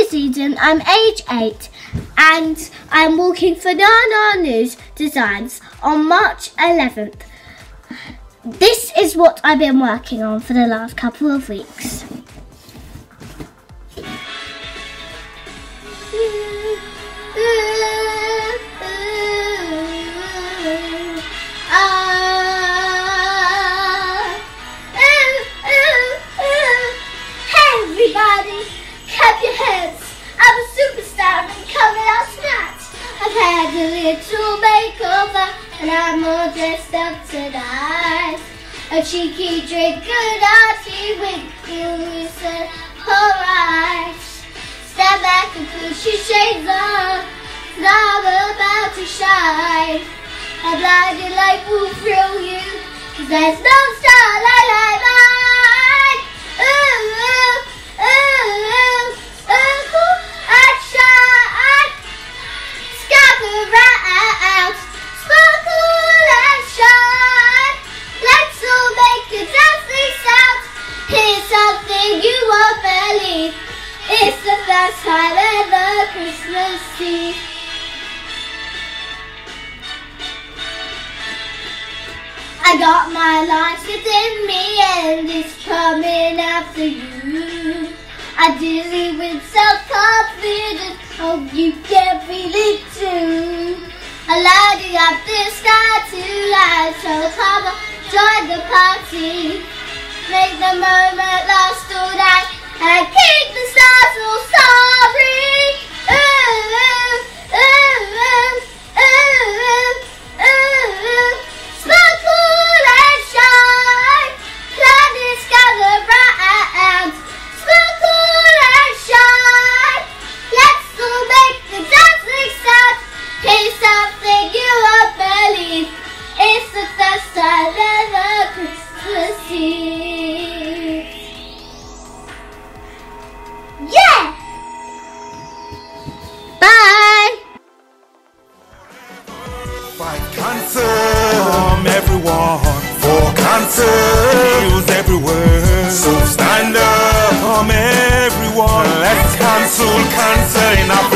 Lizzie Eden, I'm age 8 and I'm working for NaNa News Designs on March 11th. This is what I've been working on for the last couple of weeks. Had a little makeover and I'm all dressed up tonight. A cheeky drink, good arty wink, you said alright. Stand back and push your shades on, cause I'm about to shine. A blinding light will thrill you, cause there's no starlight like mine. Ooh, ooh, ooh, ooh, ooh, I'd shine. Around, sparkle and shine. Let's all make a dancing sound. Here's something you won't believe. It's the first time ever Christmas Eve. I got my life within me and it's coming after you. I dizzy with self-confidence. Hope you can feel it too. Lighting up the sky tonight, so come on, join the party. Make the moment last all night, and keep the stars all sorry. Ooh, ooh, ooh, ooh, ooh, ooh, ooh. Sparkle and shine, planets gather round. Sparkle and shine, let's all make the dancing sound. Here's something you won't believe. It's the first time ever Christmas Eve. Yeah! Bye! Fight cancer, harm everyone. For cancer, news everywhere. So stand up, harm everyone. Let's cancel cancer in our